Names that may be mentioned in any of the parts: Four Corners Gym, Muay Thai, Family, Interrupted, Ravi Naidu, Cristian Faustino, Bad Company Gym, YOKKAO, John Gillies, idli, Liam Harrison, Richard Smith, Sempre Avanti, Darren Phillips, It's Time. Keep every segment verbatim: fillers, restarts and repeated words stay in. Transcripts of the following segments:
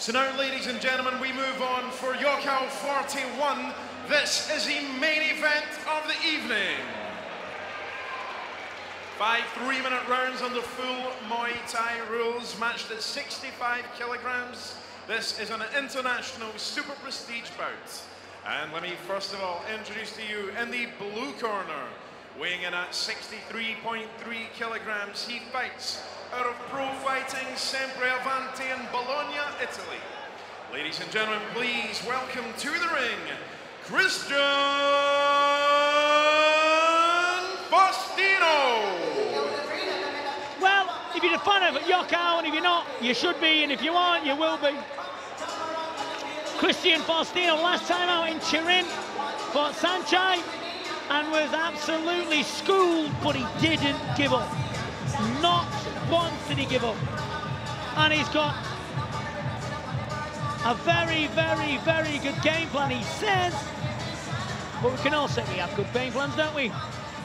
So now, ladies and gentlemen, we move on for YOKKAO forty-one. This is the main event of the evening. Five three-minute rounds on the full Muay Thai rules, matched at sixty-five kilograms. This is an international super prestige bout. And let me first of all introduce to you, in the blue corner, weighing in at sixty-three point three kilograms, he fights out of Pro Fighting Sempre Avanti in Bologna, Italy. Ladies and gentlemen, please welcome to the ring, Cristian Faustino. Well, if you're a fan of YOKKAO, and if you're not, you should be, and if you aren't, you will be. Cristian Faustino, last time out in Turin, fought Sanchai, and was absolutely schooled, but he didn't give up. Not once did he give up. And he's got a very, very, very good game plan, he says. But we can all say we have good game plans, don't we?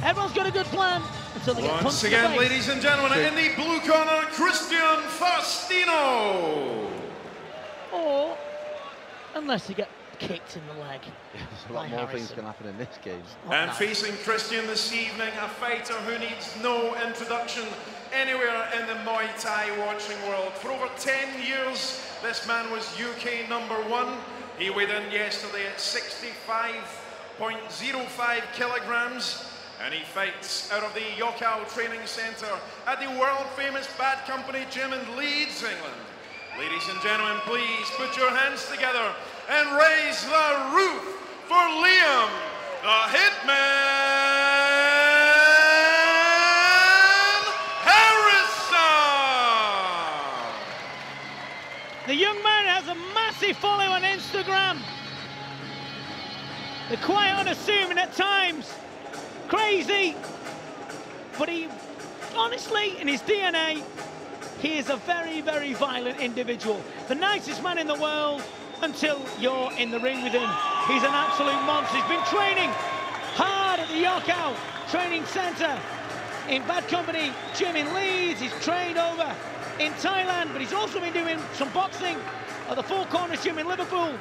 Everyone's got a good plan until they get punched in the face. Once again, ladies and gentlemen, in the blue corner, Cristian Faustino. Or, unless they get kicked in the leg. There's a lot more Harrison. Things can happen in this game. Oh, and nice. Facing Cristian this evening, a fighter who needs no introduction anywhere in the Muay Thai watching world. For over ten years, this man was U K number one. He weighed in yesterday at sixty-five point zero five kilograms, and he fights out of the YOKKAO Training Centre at the world-famous Bad Company Gym in Leeds, England. Ladies and gentlemen, please put your hands together and raise the roof for Liam, the Hitman Harrison. The young man has a massive follow on Instagram. They're quite unassuming at times, crazy, but he, honestly, in his D N A, he is a very, very violent individual. The nicest man in the world until you're in the ring with him. He's an absolute monster. He's been training hard at the YOKKAO Training Centre in Bad Company Gym in Leeds. He's trained over in Thailand, but he's also been doing some boxing at the Four Corners Gym in Liverpool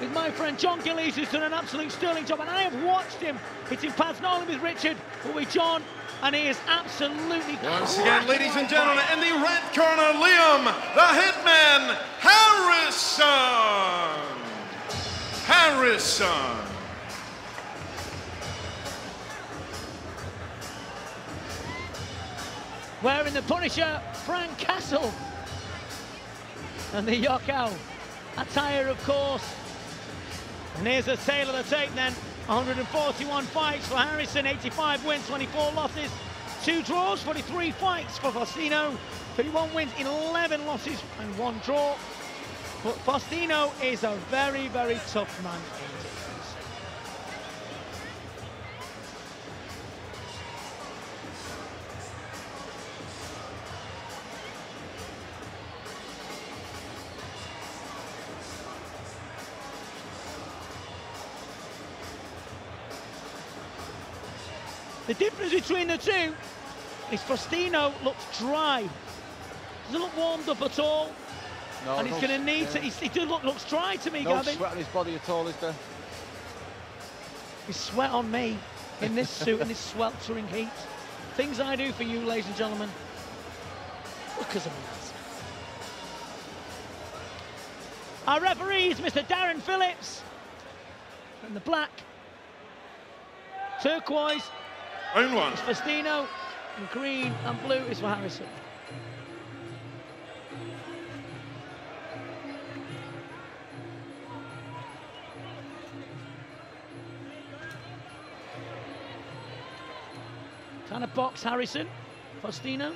with my friend John Gillies, who's done an absolute sterling job. And I have watched him hitting pads, not only with Richard, but with John. And he is absolutely Once again, ladies and gentlemen, in the red corner, Liam, the Hitman, Harrison! Harrison! Wearing the Punisher, Frank Castle. And the YOKKAO attire, of course. And here's the tale of the tape then. one hundred forty-one fights for Harrison, eighty-five wins, twenty-four losses, two draws, forty-three fights for Faustino, thirty-one wins, eleven losses and one draw. But Faustino is a very, very tough man. The difference between the two is Faustino looks dry. Doesn't look warmed up at all. No, and he's going to need yeah. to. He does look looks dry to me, no Gavin. No sweat on his body at all, is there? He's sweat on me in this suit and this sweltering heat. Things I do for you, ladies and gentlemen. Look as a mess. Our referee is Mister Darren Phillips in the black, turquoise. Own one. It's Faustino, and green and blue is for Harrison. Trying to box Harrison, Faustino.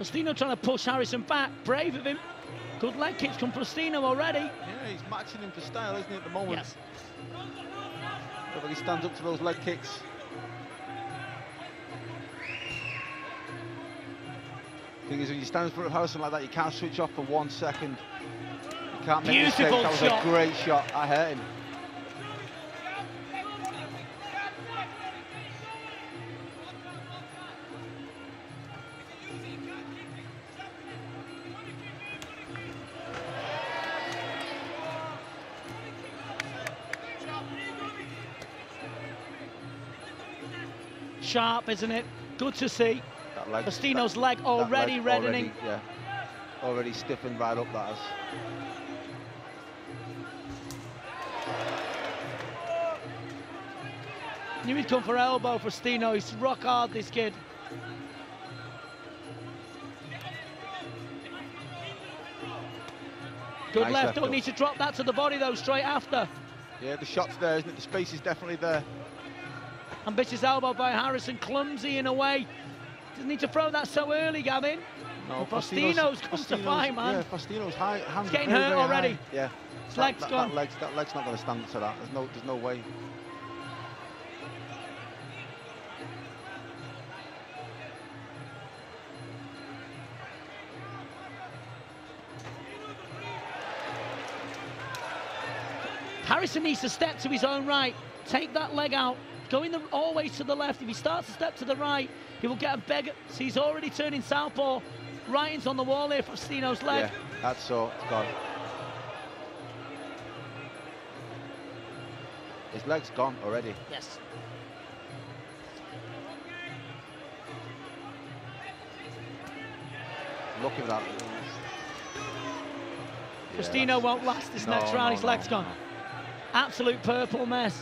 Faustino trying to push Harrison back, brave of him. Good leg kicks from Faustino already. Yeah, he's matching him for style, isn't he, at the moment? Yes. But he stands up to those leg kicks. The thing is, when you stand for Harrison like that, you can't switch off for one second. You can't make mistakes. That was a great shot. I hurt him. Sharp, isn't it? Good to see. Leg, Faustino's that, leg already leg reddening. Already, yeah, already stiffened right up, that is. Knew he'd come for elbow, Faustino. He's rock hard, this kid. Good nice left, left don't up. Need to drop that to the body, though, straight after. Yeah, the shot's there, isn't it? The space is definitely there. Ambitious elbow by Harrison, clumsy in a way. Doesn't need to throw that so early, Gavin. No, Faustino's, Faustino's come Faustino's, to fight, man. Yeah, Faustino's high, hands getting hurt already. High. Yeah, his that, leg's that, gone. That leg's, that leg's not going to stand to that. There's no, there's no way. Harrison needs to step to his own right. Take that leg out. Going the, always to the left. If he starts to step to the right, he will get a beggar. So he's already turning southpaw. Ryan's on the wall here for Faustino's leg. Yeah, that's so gone. His leg's gone already. Yes. Look at that. Yeah, Faustino won't last this no, next round. No, his no, leg's gone. No. Absolute purple mess.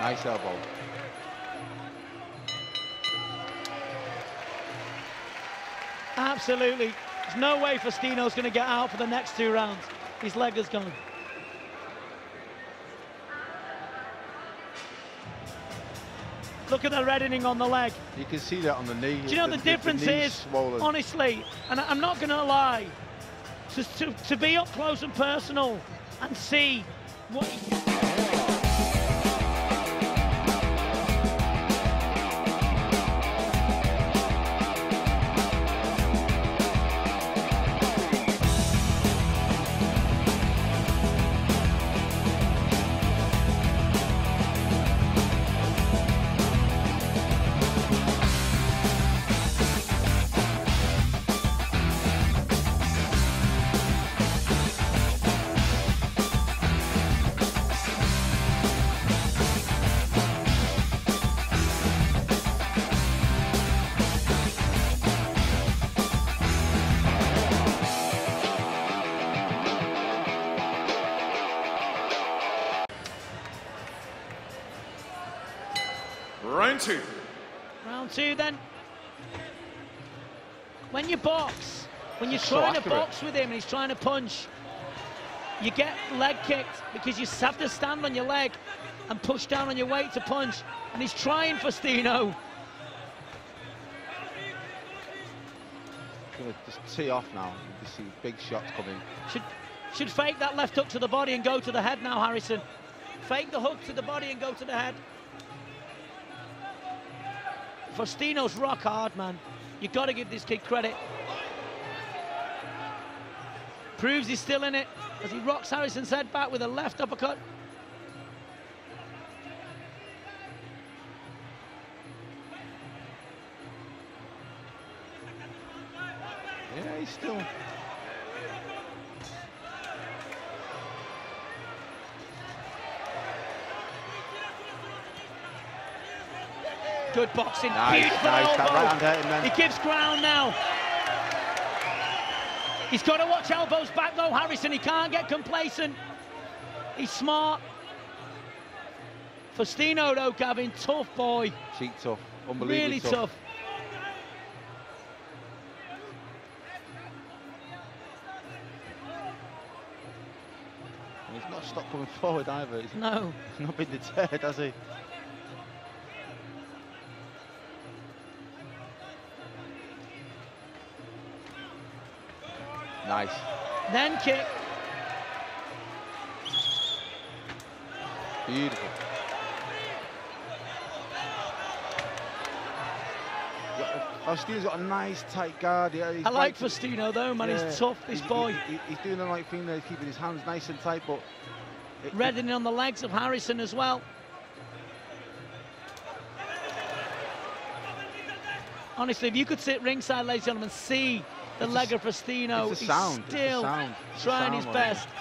Nice elbow. Absolutely. There's no way Faustino's going to get out for the next two rounds. His leg is gone. Look at the reddening on the leg. You can see that on the knee. Do you know the, the difference the is, swollen. honestly, and I'm not going to lie, to, to, to be up close and personal and see what you can do. Round two. Round two, then. When you box, when you're trying so to box with him and he's trying to punch, you get leg kicked because you have to stand on your leg and push down on your weight to punch. And he's trying, Faustino. He's going to just tee off now. You see big shots coming. Should, should fake that left hook to the body and go to the head now, Harrison. Fake the hook to the body and go to the head. Faustino's rock hard, man. You've got to give this kid credit. Proves he's still in it as he rocks Harrison's head back with a left uppercut. Yeah, he's still... Good boxing, nice, beautiful nice, elbow. That right hand him, then. He gives ground now. He's got to watch elbows back though, Harrison. He can't get complacent. He's smart. Faustino though, Gavin, tough boy. Cheek tough, unbelievably really tough. tough. And he's not stopped coming forward either. He's no. He's not been deterred, has he? Nice. Then kick. Beautiful. Faustino's got a nice tight guard. Yeah, I like Faustino though, man. Yeah. He's tough, this he, boy. He, he, he's doing the right thing there, keeping his hands nice and tight, but... It, Redding it, on the legs of Harrison as well. Honestly, if you could sit ringside, ladies and gentlemen, and see the it's leg a, of Faustino, he's sound. still sound. trying sound his best. It.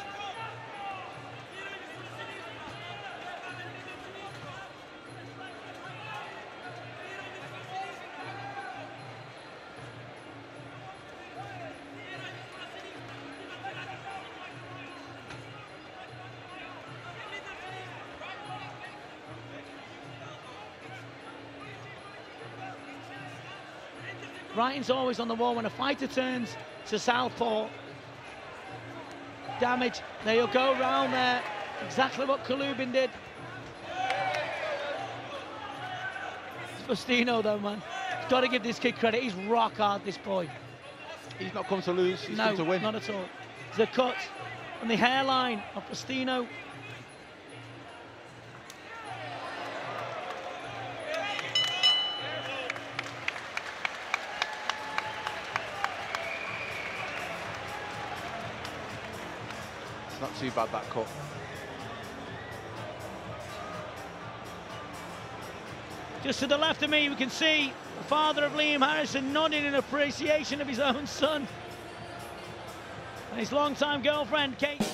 Writing's always on the wall when a fighter turns to southpaw. Damage. There you go, round there. Exactly what Kalubin did. Faustino though, man. He's got to give this kid credit. He's rock hard, this boy. He's not come to lose. He's no, come to win. Not at all. The cut and the hairline of Faustino. Not too bad, that cut. Just to the left of me, we can see the father of Liam Harrison nodding in appreciation of his own son. And his longtime girlfriend, Kate.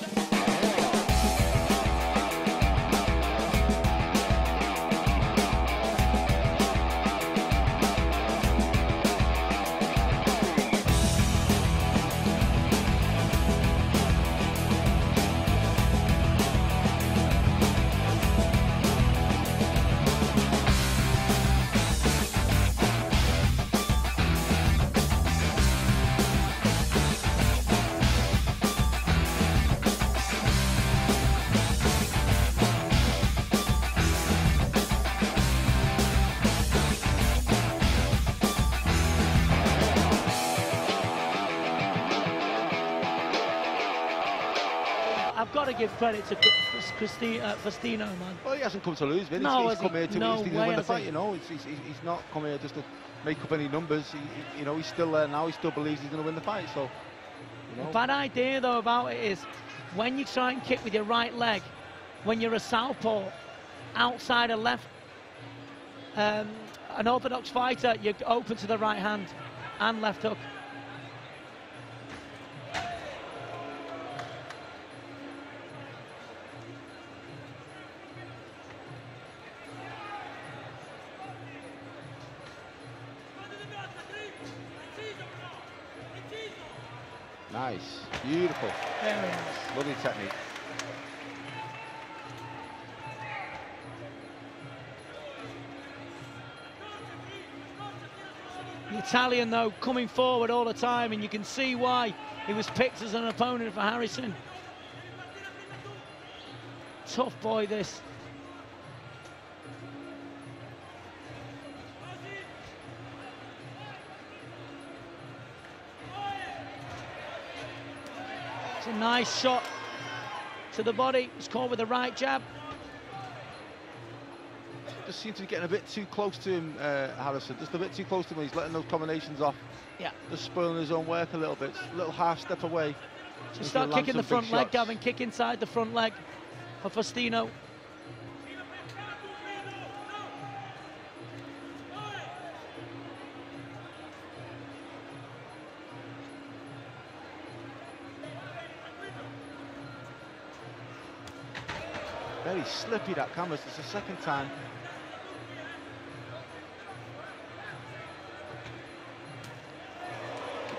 Got to give credit to Faustino, man. Well, he hasn't come to lose, man. No, he's, he's come he? here to no win the fight, he? you know. He's, he's, he's not come here just to make up any numbers. He, he, you know, he's still there now. He still believes he's going to win the fight. So, you know. The bad idea, though, about it is when you try and kick with your right leg, when you're a southpaw, outside a left, um, an orthodox fighter, you're open to the right hand and left hook. Nice, beautiful. Very nice. Lovely technique. The Italian, though, coming forward all the time, and you can see why he was picked as an opponent for Harrison. Tough boy, this. A nice shot to the body. It's caught with the right jab. Just seems to be getting a bit too close to him, uh, Harrison. Just a bit too close to him. He's letting those combinations off. Yeah. Just spoiling his own work a little bit. Just a little half step away. Just start kicking the front leg, Gavin. Kick inside the front leg for Faustino. Very slippy, that canvas. It's the second time.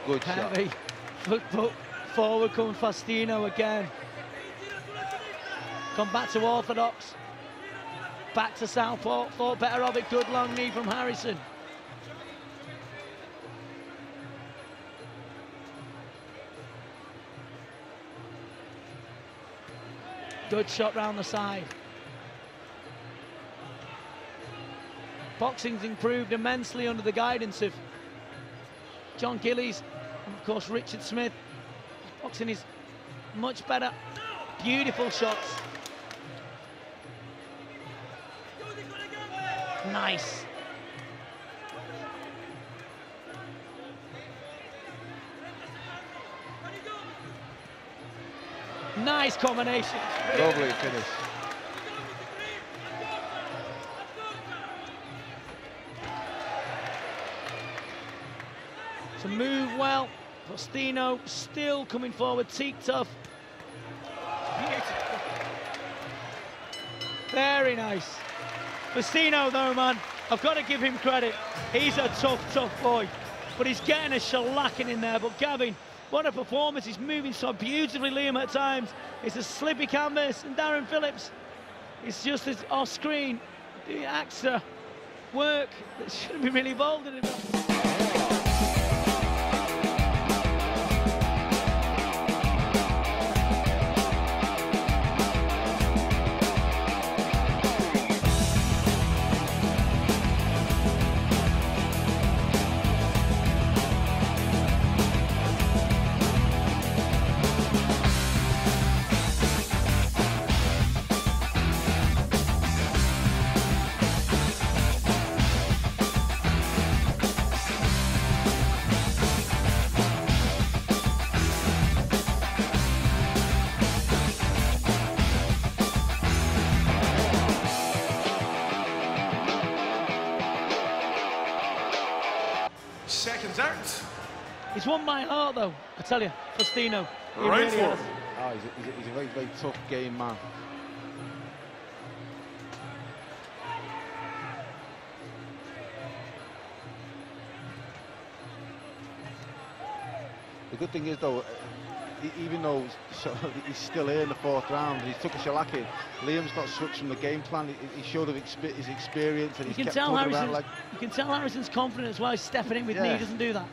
Good Heavy. shot. Foot forward coming Faustino again. Come back to orthodox. Back to southpaw. Thought better of it. Good long knee from Harrison. Good shot round the side. Boxing's improved immensely under the guidance of John Gillies and, of course, Richard Smith. Boxing is much better. Beautiful shots. Nice. Nice combination. Lovely finish. To move well. Faustino still coming forward, teak tough. Beautiful. Very nice. Faustino though, man, I've got to give him credit. He's a tough, tough boy. But he's getting a shellacking in there. But Gavin, what a performance, he's moving so beautifully, Liam, at times. It's a slippy canvas, and Darren Phillips, it's just as off-screen, the actor work that shouldn't be really involved in it. Seconds out. He's won my heart, though, I tell you, Faustino. Right really foot. Oh, he's, a, he's, a, he's a very, very tough game, man. The good thing is, though, even though he's still here in the fourth round, and he took a shellacking, Liam's not switched from the game plan. He, he showed his experience, and he's kept moving around like... You can tell Harrison's confident as well. He's stepping in with yeah. knee, doesn't do that.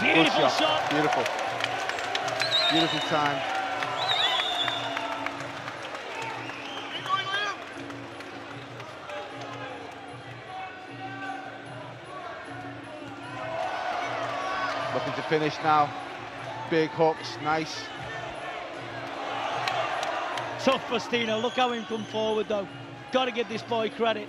Beautiful shot. shot. Beautiful. Beautiful time. Looking to finish now. Big hooks, nice. Tough Faustino, look how he come forward though. Got to give this boy credit.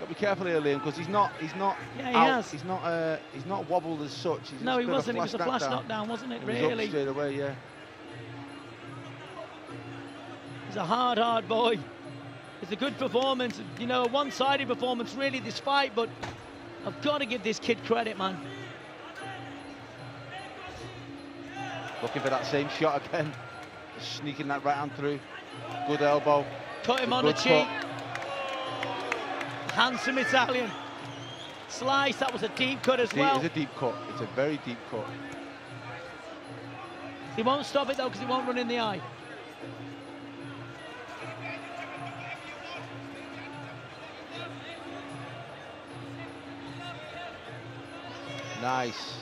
Got to be careful here, Liam, because he's not, he's not yeah, he out. Has. He's not, uh, he's not wobbled as such. He's no, he wasn't. It was a flash knockdown, knockdown wasn't it? Really. He was up straight away, yeah. He's a hard, hard boy. It's a good performance, you know, a one-sided performance really this fight, but I've got to give this kid credit, man. Looking for that same shot again. Just sneaking that right hand through. Good elbow. Cut him on the cheek. Handsome Italian. Slice, that was a deep cut as well. It is a deep cut. It's a very deep cut. He won't stop it though, because he won't run in the eye. Nice.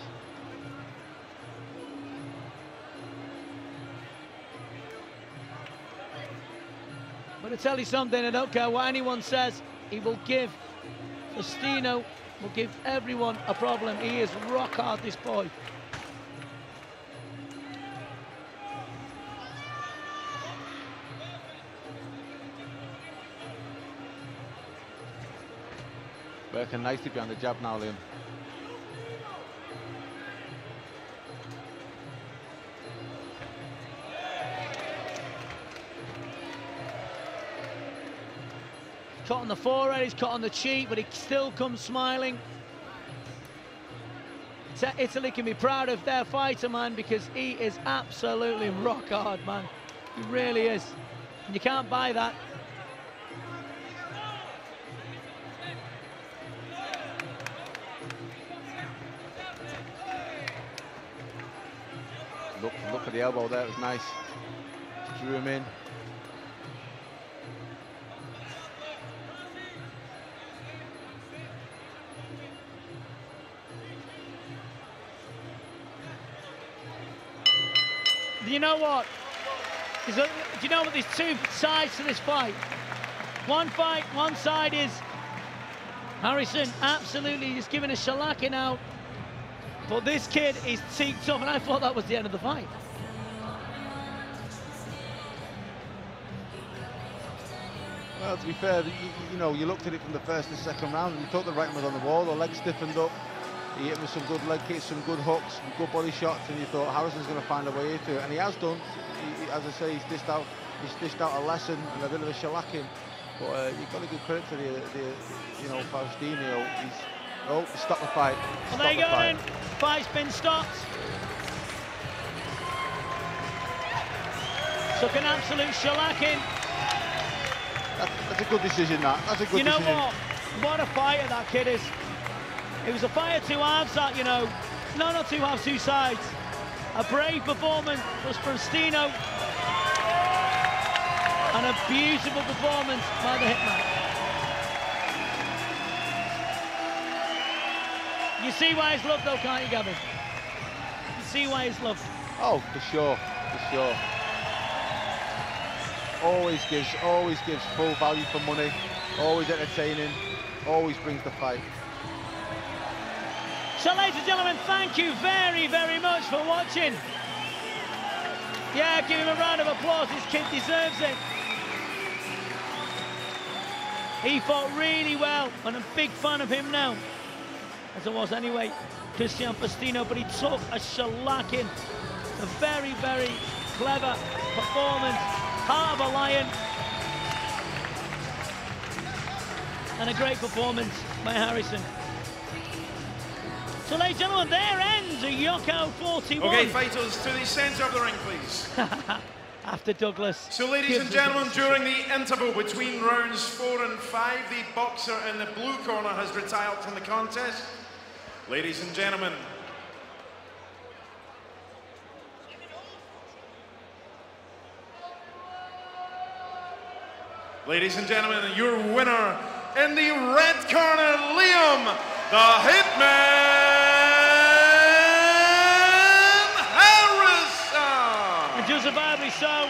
But to tell you something, I don't care what anyone says, he will give, Faustino will give everyone a problem. He is rock hard, this boy. Working nicely behind the jab now, Liam. Caught on the forehead, he's caught on the cheek, but he still comes smiling. Italy can be proud of their fighter, man, because he is absolutely rock hard, man. He really is. And you can't buy that. Look, look at the elbow there, it was nice. Drew him in. You know what? A, do you know what? There's two sides to this fight. One fight, one side is Harrison absolutely just giving a shellacking out. But this kid is teaked up, and I thought that was the end of the fight. Well, to be fair, you, you know, you looked at it from the first to second round, and you thought the right was on the wall, the leg stiffened up, he hit with some good leg kicks, some good hooks, some good body shots, and you thought Harrison's going to find a way into it, and he has done. He, as I say, he's dished out, he's dished out a lesson and a bit of a shellacking, but uh, you've got to give credit to the, the you know, Faustino. He's, oh, stop the fight. Well, there you go then. Fight's been stopped. Took an absolute shellacking. That's, that's a good decision, that. That's a good decision. You know what? What a fighter that kid is. It was a fighter two halves, that, you know. No, not two halves, two sides. A brave performance was Faustino. And a beautiful performance by the Hitman. You see why he's loved, though, can't you, Gavin? You see why he's loved. Oh, for sure, for sure. Always gives, always gives full value for money. Always entertaining. Always brings the fight. So, ladies and gentlemen, thank you very, very much for watching. Yeah, give him a round of applause. This kid deserves it. He fought really well, and I'm a big fan of him now. As it was anyway, Cristian Faustino, but he took a shellacking. A very, very clever performance. Heart of a lion. And a great performance by Harrison. So, ladies and gentlemen, there ends a YOKKAO forty-one. OK, fighters, to the centre of the ring, please. After Douglas. So, ladies and gentlemen, during the interval between rounds four and five, the boxer in the blue corner has retired from the contest. Ladies and gentlemen, ladies and gentlemen, your winner in the red corner, Liam the Hitman Harrison. And justifiably so.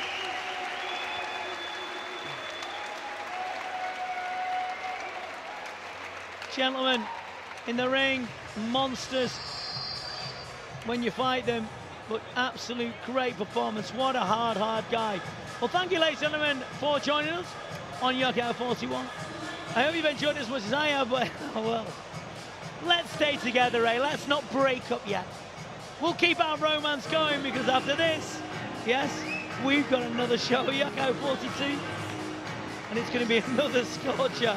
Gentlemen in the ring, monsters when you fight them, but absolute great performance. What a hard, hard guy. Well, thank you, ladies and gentlemen, for joining us on YOKKAO forty-one. I hope you've enjoyed as much as I have, but well, let's stay together, eh? Let's not break up yet. We'll keep our romance going, because after this, yes, we've got another show, YOKKAO forty-two, and it's going to be another scorcher.